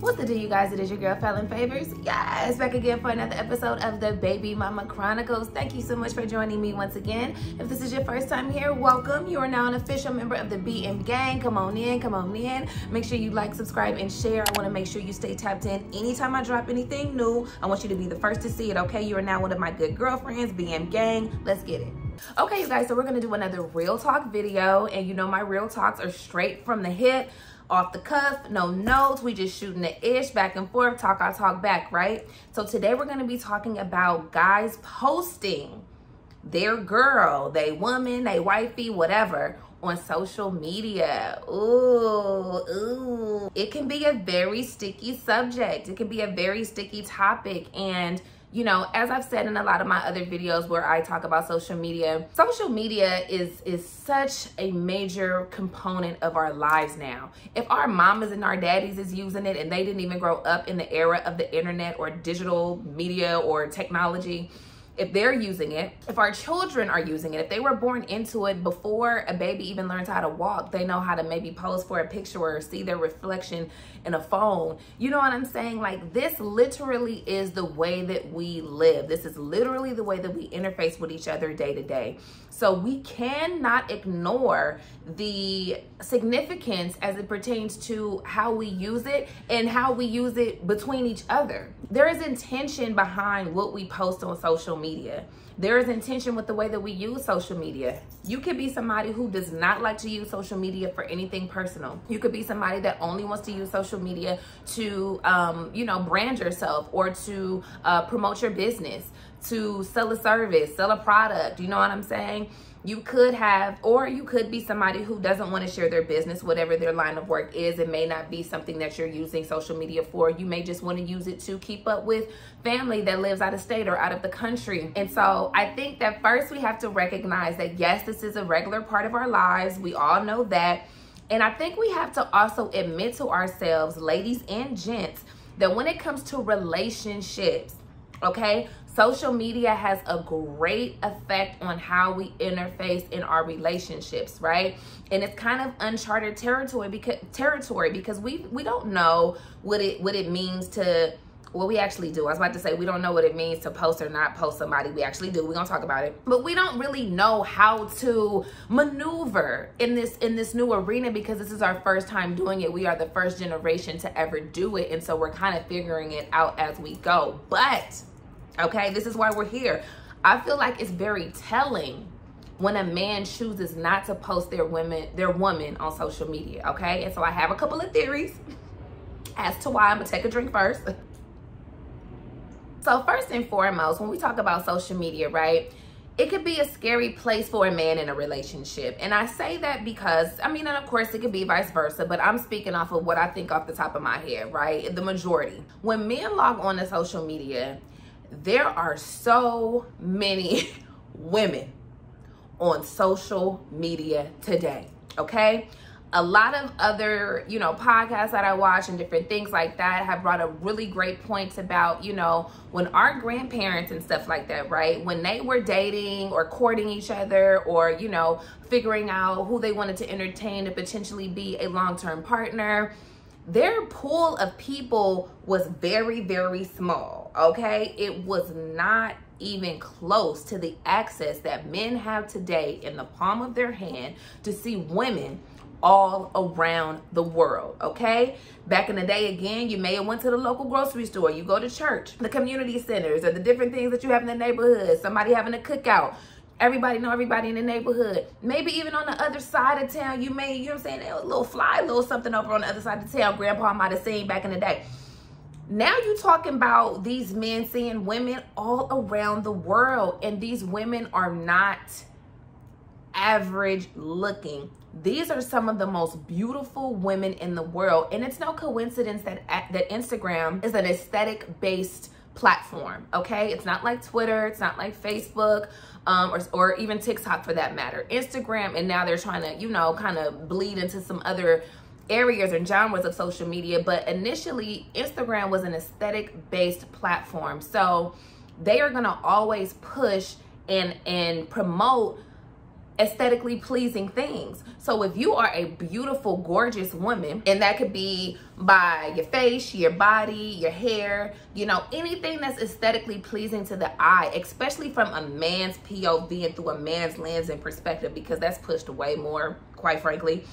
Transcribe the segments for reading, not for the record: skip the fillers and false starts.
What's the deal, you guys? It is your girl Fallon Favors. Yes, back again for another episode of the Baby Mama Chronicles. Thank you so much for joining me once again. If this is your first time here, welcome. You are now an official member of the BM gang. Come on in, come on in. Make sure you like, subscribe, and share. I want to make sure you stay tapped in. Anytime I drop anything new, I want you to be the first to see it, okay? You are now one of my good girlfriends, BM gang. Let's get it. Okay, you guys, so we're gonna do another real talk video, and you know my real talks are straight from the hip, off the cuff, no notes. We just shooting the ish back and forth, talk our talk back, right? So today we're gonna be talking about guys posting their girl, they woman, they wifey, whatever, on social media. Ooh. It can be a very sticky subject. It can be a very sticky topic, and you know, as I've said in a lot of my other videos where I talk about social media is such a major component of our lives now. If our mamas and our daddies is using it and they didn't even grow up in the era of the internet or digital media or technology, if they're using it, if our children are using it, if they were born into it before a baby even learns how to walk, they know how to maybe pose for a picture or see their reflection in a phone. You know what I'm saying? Like, this literally is the way that we live. This is literally the way that we interface with each other day to day. So we cannot ignore the significance as it pertains to how we use it and how we use it between each other. There is intention behind what we post on social media. There is intention with the way that we use social media. You could be somebody who does not like to use social media for anything personal. You could be somebody that only wants to use social media to, you know, brand yourself or to promote your business, to sell a service, sell a product. You know what I'm saying? You could have, or you could be somebody who doesn't want to share their business, whatever their line of work is. It may not be something that you're using social media for. You may just want to use it to keep up with family that lives out of state or out of the country. And so I think that first we have to recognize that, yes, this is a regular part of our lives. We all know that. And I think we have to also admit to ourselves, ladies and gents, that when it comes to relationships, okay, social media has a great effect on how we interface in our relationships, right? And it's kind of uncharted territory because we don't know what it means to, well, we actually do. I was about to say we don't know what it means to post or not post somebody. We actually do. We're gonna talk about it, but we don't really know how to maneuver in this new arena because this is our first time doing it. We are the first generation to ever do it, and so we're kind of figuring it out as we go. But okay, this is why we're here. I feel like it's very telling when a man chooses not to post their woman on social media, okay? And so I have a couple of theories as to why. I'm gonna take a drink first. So first and foremost, when we talk about social media, right, it could be a scary place for a man in a relationship. And I say that because, I mean, and of course it could be vice versa, but I'm speaking off of what I think off the top of my head, right? The majority. When men log on to social media, there are so many women on social media today, okay? A lot of other, you know, podcasts that I watch and different things like that have brought up really great points about, you know, when our grandparents and stuff like that, right? When they were dating or courting each other or, you know, figuring out who they wanted to entertain to potentially be a long-term partner, their pool of people was very, very small, okay? It was not even close to the access that men have today in the palm of their hand to see women all around the world, okay? Back in the day, again, you may have went to the local grocery store, you go to church, the community centers, or the different things that you have in the neighborhood, somebody having a cookout. Everybody know everybody in the neighborhood. Maybe even on the other side of town, you may, you know what I'm saying, a little fly, a little something over on the other side of town grandpa might have seen back in the day. Now you talking about these men seeing women all around the world, and these women are not average looking. These are some of the most beautiful women in the world, and it's no coincidence that Instagram is an aesthetic-based platform, okay? It's not like Twitter, it's not like Facebook, or even TikTok for that matter. Instagram, and now they're trying to, you know, kind of bleed into some other areas and genres of social media, but initially Instagram was an aesthetic-based platform. So they are gonna always push and promote aesthetically pleasing things. So if you are a beautiful, gorgeous woman, and that could be by your face, your body, your hair, you know, anything that's aesthetically pleasing to the eye, especially from a man's POV and through a man's lens and perspective, because that's pushed away more, quite frankly,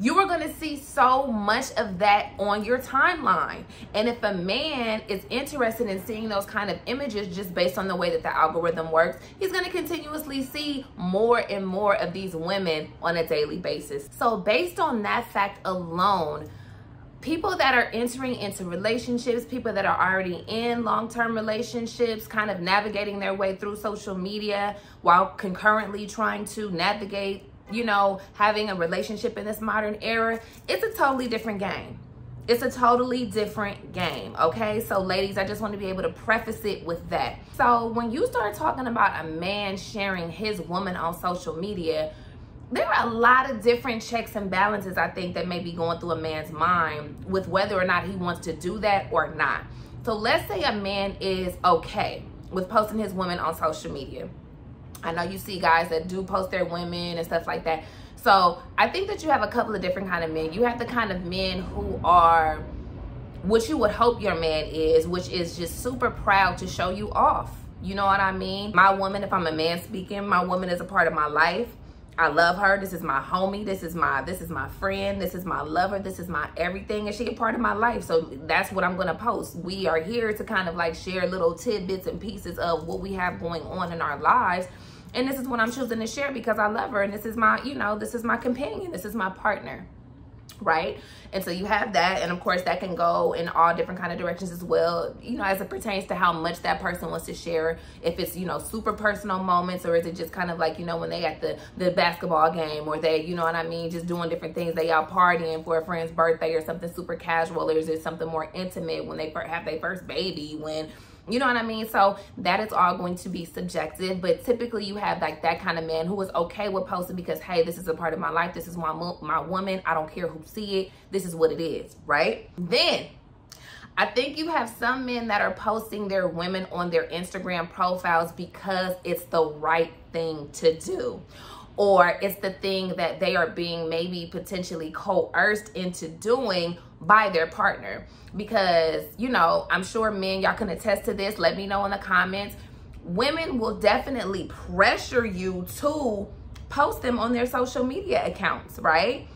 you are going to see so much of that on your timeline. And if a man is interested in seeing those kind of images, just based on the way that the algorithm works, he's going to continuously see more and more of these women on a daily basis. So based on that fact alone, people that are entering into relationships, people that are already in long-term relationships, kind of navigating their way through social media while concurrently trying to navigate, you know, having a relationship in this modern era, it's a totally different game. It's a totally different game, okay? So ladies, I just want to be able to preface it with that. So when you start talking about a man sharing his woman on social media, there are a lot of different checks and balances, I think, that may be going through a man's mind with whether or not he wants to do that or not. So let's say a man is okay with posting his woman on social media. I know you see guys that do post their women and stuff like that. So I think that you have a couple of different kind of men. You have the kind of men who are what you would hope your man is, which is just super proud to show you off. You know what I mean? My woman, if I'm a man speaking, my woman is a part of my life. I love her. This is my homie. This is my friend. This is my lover. This is my everything. And she a part of my life. So that's what I'm going to post. We are here to kind of like share little tidbits and pieces of what we have going on in our lives. And this is what I'm choosing to share because I love her. And this is my, you know, this is my companion. This is my partner, right? And so you have that. And of course, that can go in all different kind of directions as well, you know, as it pertains to how much that person wants to share. If it's, you know, super personal moments, or is it just kind of like, you know, when they at the basketball game, or they, you know what I mean, just doing different things. They out partying for a friend's birthday or something super casual, or is it something more intimate when they have their first baby, when, you know what I mean? So that is all going to be subjective, but typically you have like that kind of man who is okay with posting because, hey, this is a part of my life. This is my woman. I don't care who see it. This is what it is, right? Then I think you have some men that are posting their women on their Instagram profiles because it's the right thing to do, or it's the thing that they are being maybe potentially coerced into doing by their partner. Because, you know, I'm sure men, y'all can attest to this. Let me know in the comments. Women will definitely pressure you to post them on their social media accounts, right?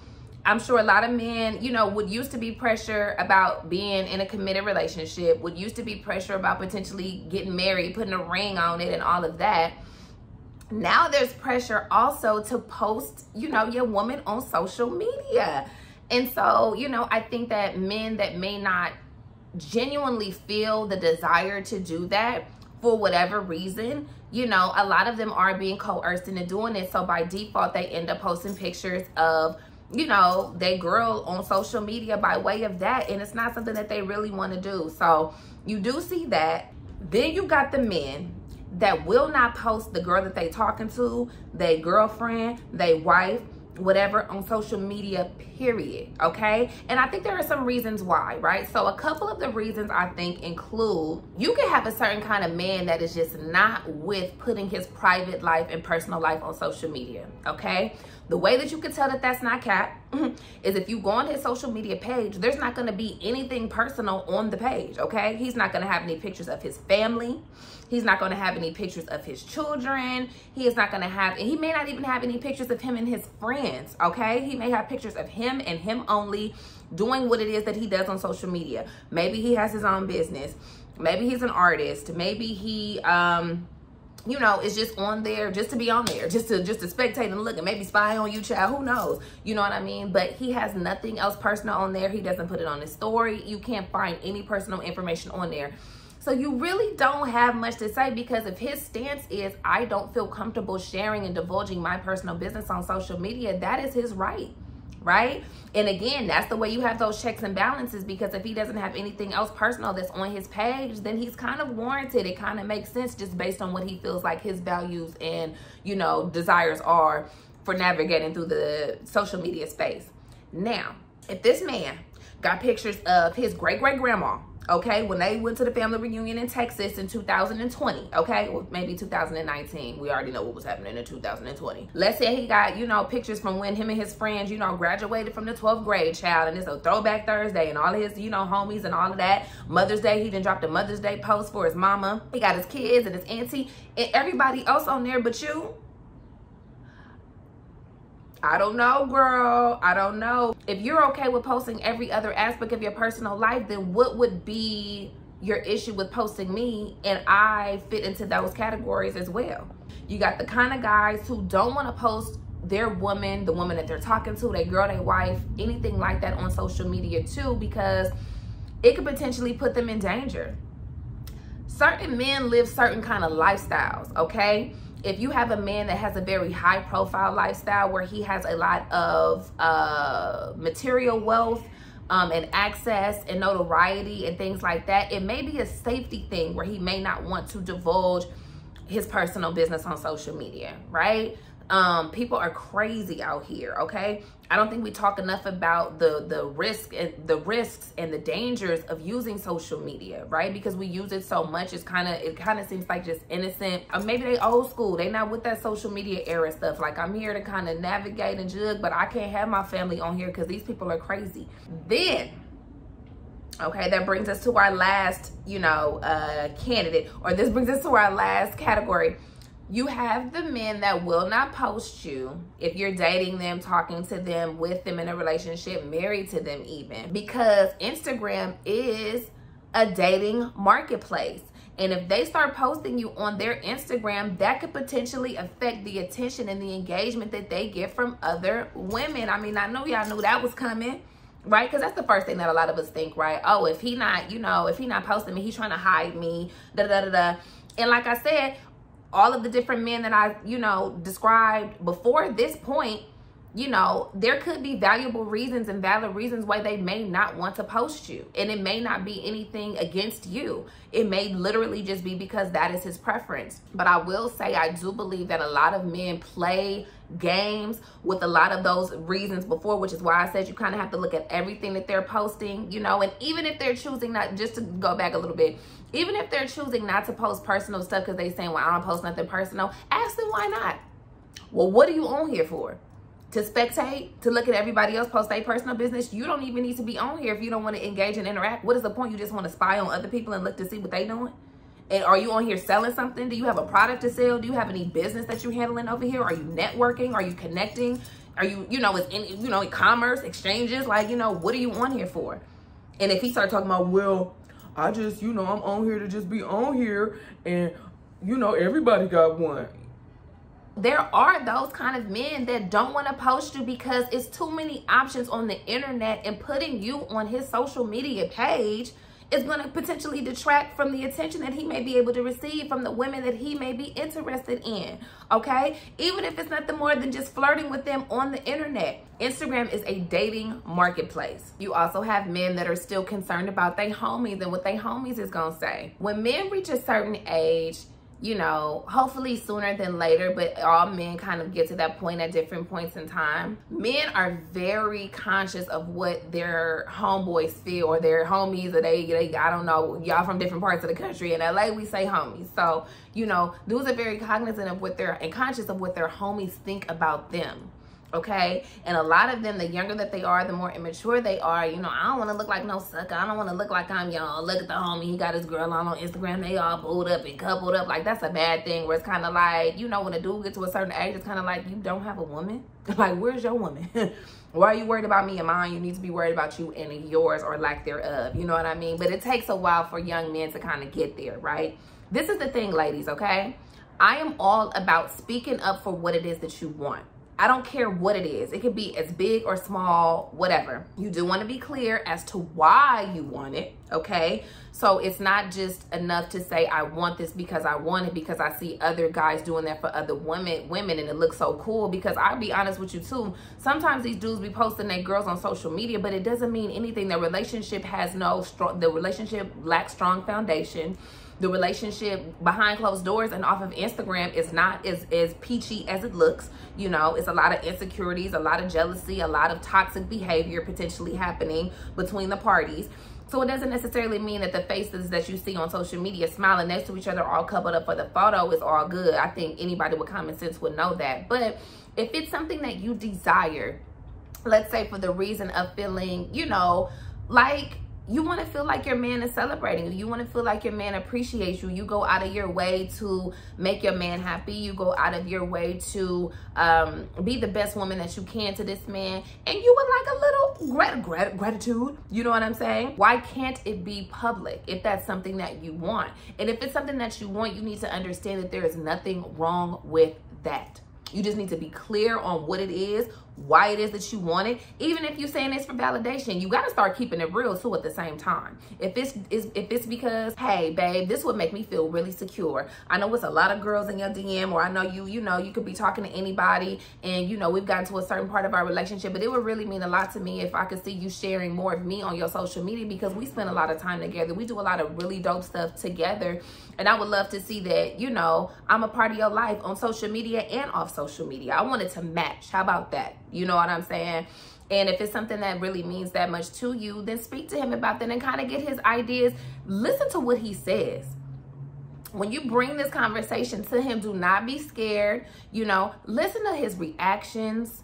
I'm sure a lot of men, you know, would used to be pressure about being in a committed relationship, would used to be pressure about potentially getting married, putting a ring on it and all of that. Now there's pressure also to post, you know, your woman on social media. And so, you know, I think that men that may not genuinely feel the desire to do that for whatever reason, you know, a lot of them are being coerced into doing it. So by default, they end up posting pictures of, you know, their girl on social media by way of that. And it's not something that they really want to do. So you do see that. Then you got the men that will not post the girl that they talking to, their girlfriend, their wife, whatever, on social media, period, okay? And I think there are some reasons why, right? So a couple of the reasons I think include, you can have a certain kind of man that is just not with putting his private life and personal life on social media, okay? The way that you can tell that that's not cap is if you go on his social media page, there's not gonna be anything personal on the page, okay? He's not gonna have any pictures of his family. He's not gonna have any pictures of his children. He is not gonna have, and he may not even have any pictures of him and his friends, okay? He may have pictures of him and him only doing what it is that he does on social media. Maybe he has his own business. Maybe he's an artist. Maybe he, you know, it's just on there just to be on there, just to spectate and look and maybe spy on you, child. Who knows? You know what I mean? But he has nothing else personal on there. He doesn't put it on his story. You can't find any personal information on there. So you really don't have much to say, because if his stance is, I don't feel comfortable sharing and divulging my personal business on social media, that is his right, right? And again, that's the way you have those checks and balances, because if he doesn't have anything else personal that's on his page, then he's kind of warranted. It kind of makes sense just based on what he feels like his values and, you know, desires are for navigating through the social media space. Now, if this man got pictures of his great-great-grandma okay, when they went to the family reunion in Texas in 2020, okay, or maybe 2019, we already know what was happening in 2020. Let's say he got, you know, pictures from when him and his friends, you know, graduated from the 12th grade, child, and it's a throwback Thursday and all of his, you know, homies and all of that. Mother's Day, he done dropped a Mother's Day post for his mama. He got his kids and his auntie and everybody else on there but you. I don't know, girl. I don't know. If you're okay with posting every other aspect of your personal life, then what would be your issue with posting me? And I fit into those categories as well. You got the kind of guys who don't want to post their woman, the woman that they're talking to, their girl, their wife, anything like that on social media too, because it could potentially put them in danger. Certain men live certain kind of lifestyles, okay? If you have a man that has a very high profile lifestyle where he has a lot of material wealth and access and notoriety and things like that, it may be a safety thing where he may not want to divulge his personal business on social media, right? People are crazy out here, okay? I don't think we talk enough about the risks and the dangers of using social media, right? Because we use it so much, it kind of seems like just innocent. Or maybe they old school, they not with that social media era stuff. Like, I'm here to kind of navigate and jug, but I can't have my family on here because these people are crazy. Then, okay, that brings us to our last, you know, candidate, or this brings us to our last category. You have the men that will not post you if you're dating them, talking to them, with them in a relationship, married to them even, because Instagram is a dating marketplace. And if they start posting you on their Instagram, that could potentially affect the attention and the engagement that they get from other women. I mean, I know y'all knew that was coming, right? Because that's the first thing that a lot of us think, right? Oh, if he not, you know, if he not posting me, he's trying to hide me, da-da-da-da. And like I said, all of the different men that I, you know, described before this point, you know, there could be valuable reasons and valid reasons why they may not want to post you. And it may not be anything against you. It may literally just be because that is his preference. But I will say, I do believe that a lot of men play games with a lot of those reasons before, which is why I said you kind of have to look at everything that they're posting, you know. And even if they're choosing not, just to go back a little bit, even if they're choosing not to post personal stuff because they saying, well, I don't post nothing personal, ask them why not. Well, what are you on here for? To spectate, to look at everybody else post their personal business? You don't even need to be on here if you don't want to engage and interact. What is the point? You just want to spy on other people and look to see what they doing? And are you on here selling something? Do you have a product to sell? Do you have any business that you're handling over here? Are you networking? Are you connecting? Are you, you know, with any, you know, commerce, exchanges? Like, you know, what are you on here for? And if he started talking about, well, I just, you know, I'm on here to just be on here, and, you know, everybody got one. There are those kind of men that don't want to post you because it's too many options on the internet, and putting you on his social media page is going to potentially detract from the attention that he may be able to receive from the women that he may be interested in, okay? Even if it's nothing more than just flirting with them on the internet. Instagram is a dating marketplace. You also have men that are still concerned about their homies and what their homies is going to say. When men reach a certain age, you know, hopefully sooner than later, but all men kind of get to that point at different points in time. Men are very conscious of what their homeboys feel, or their homies, or they I don't know, y'all from different parts of the country. In LA, we say homies. So, you know, dudes are very cognizant of what and conscious of what their homies think about them. Okay, and a lot of them, the younger that they are, the more immature they are. You know, I don't want to look like no sucker. I don't want to look like I'm young. Look at the homie, he got his girl on Instagram. They all booed up and coupled up. Like, that's a bad thing, where it's kind of like, you know, when a dude gets to a certain age, it's kind of like, you don't have a woman? Like, where's your woman? Why are you worried about me and mine? You need to be worried about you and yours, or lack thereof. You know what I mean? But it takes a while for young men to kind of get there, right? This is the thing, ladies, okay? I am all about speaking up for what it is that you want. I don't care what it is. It could be as big or small, whatever. You do want to be clear as to why you want it, okay? So it's not just enough to say, I want this because I want it, because I see other guys doing that for other women, and it looks so cool. Because I'll be honest with you too, sometimes these dudes be posting their girls on social media, but it doesn't mean anything. Their relationship has no strong, the relationship lacks strong foundation. The relationship behind closed doors and off of Instagram is not as peachy as it looks. You know, it's a lot of insecurities, a lot of jealousy, a lot of toxic behavior potentially happening between the parties. So it doesn't necessarily mean that the faces that you see on social media smiling next to each other, all coupled up for the photo, is all good. I think anybody with common sense would know that. But if it's something that you desire, let's say for the reason of feeling, you know, like you want to feel like your man is celebrating you. You want to feel like your man appreciates you. You go out of your way to make your man happy. You go out of your way to be the best woman that you can to this man. And you would like a little gratitude. You know what I'm saying? Why can't it be public if that's something that you want? And if it's something that you want, you need to understand that there is nothing wrong with that. You just need to be clear on what it is, why it is that you want it. Even if you're saying it's for validation, you got to start keeping it real too at the same time. If it's because, hey, babe, this would make me feel really secure. I know it's a lot of girls in your DM, or I know you know, you could be talking to anybody and, you know, we've gotten to a certain part of our relationship, but it would really mean a lot to me if I could see you sharing more of me on your social media, because we spend a lot of time together. We do a lot of really dope stuff together. And I would love to see that, you know, I'm a part of your life on social media and off social media. I want it to match. How about that? You know what I'm saying? And if it's something that really means that much to you, then speak to him about that and kind of get his ideas. Listen to what he says. When you bring this conversation to him, do not be scared. You know, listen to his reactions.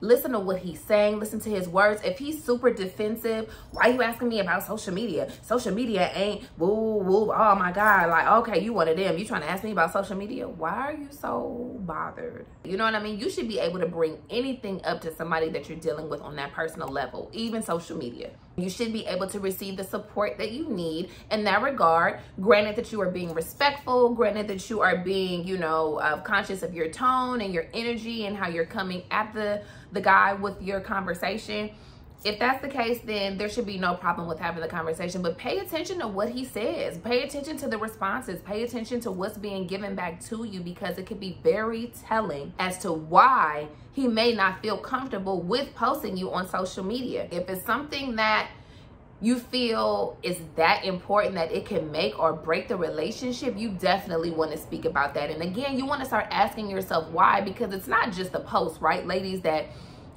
Listen to what he's saying. Listen to his words. If he's super defensive, why are you asking me about social media? Social media ain't woo, woo, oh my God. Like, okay, you one of them. You trying to ask me about social media? Why are you so bothered? You know what I mean? You should be able to bring anything up to somebody that you're dealing with on that personal level, even social media. You should be able to receive the support that you need in that regard. Granted that you are being respectful, granted that you are being, you know, conscious of your tone and your energy and how you're coming at the guy with your conversation. If that's the case, then there should be no problem with having the conversation, but pay attention to what he says. Pay attention to the responses. Pay attention to what's being given back to you, because it could be very telling as to why he may not feel comfortable with posting you on social media. If it's something that you feel is that important that it can make or break the relationship, you definitely want to speak about that. And again, you want to start asking yourself why, because it's not just the post, right, ladies, that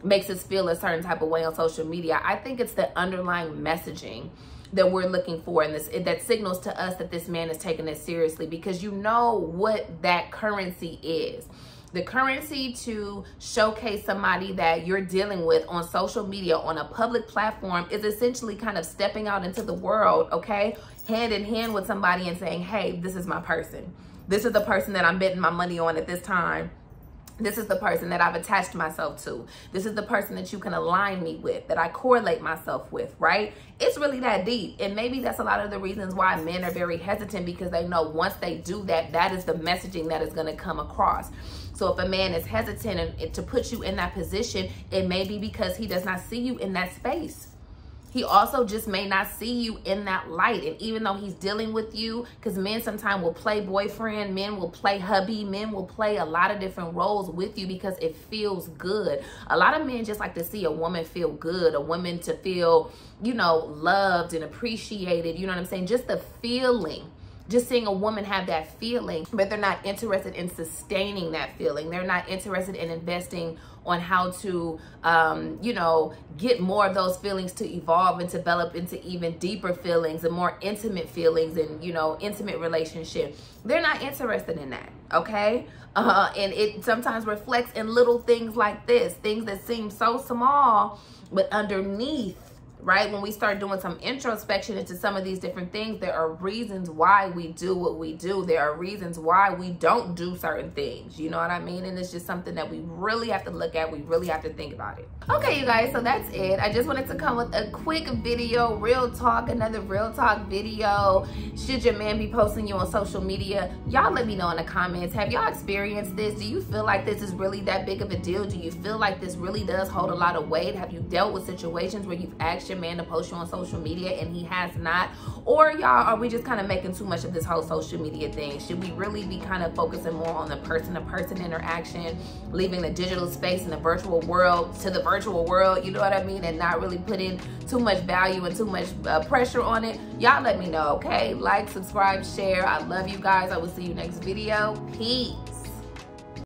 makes us feel a certain type of way on social media. I think it's the underlying messaging that we're looking for, and that signals to us that this man is taking it seriously, because you know what that currency is. The currency to showcase somebody that you're dealing with on social media, on a public platform, is essentially kind of stepping out into the world, okay? Hand in hand with somebody and saying, hey, this is my person. This is the person that I'm betting my money on at this time. This is the person that I've attached myself to. This is the person that you can align me with, that I correlate myself with, right? It's really that deep. And maybe that's a lot of the reasons why men are very hesitant, because they know once they do that, that is the messaging that is gonna come across. So if a man is hesitant to put you in that position, it may be because he does not see you in that space. He also just may not see you in that light. And even though he's dealing with you, because men sometimes will play boyfriend, men will play hubby, men will play a lot of different roles with you because it feels good. A lot of men just like to see a woman feel good, a woman to feel, you know, loved and appreciated. You know what I'm saying? Just the feeling. Just seeing a woman have that feeling, but they're not interested in sustaining that feeling. They're not interested in investing on how to, you know, get more of those feelings to evolve and develop into even deeper feelings and more intimate feelings and, you know, intimate relationship. They're not interested in that, okay? And it sometimes reflects in little things like this, things that seem so small, but underneath, right, when we start doing some introspection into some of these different things, there are reasons why we do what we do. There are reasons why we don't do certain things. You know what I mean? And it's just something that we really have to look at. We really have to think about it. Okay, you guys, so that's it. I just wanted to come with a quick video, real talk, another real talk video. Should your man be posting you on social media? Y'all let me know in the comments. Have y'all experienced this? Do you feel like this is really that big of a deal? Do you feel like this really does hold a lot of weight? Have you dealt with situations where you've actually man to post you on social media and he has not? Or y'all, are we just kind of making too much of this whole social media thing? Should we really be kind of focusing more on the person-to-person interaction, leaving the digital space and the virtual world to the virtual world, you know what I mean, and not really putting too much value and too much pressure on it? Y'all let me know, okay? Like, subscribe, share. I love you guys. I will see you next video. Peace.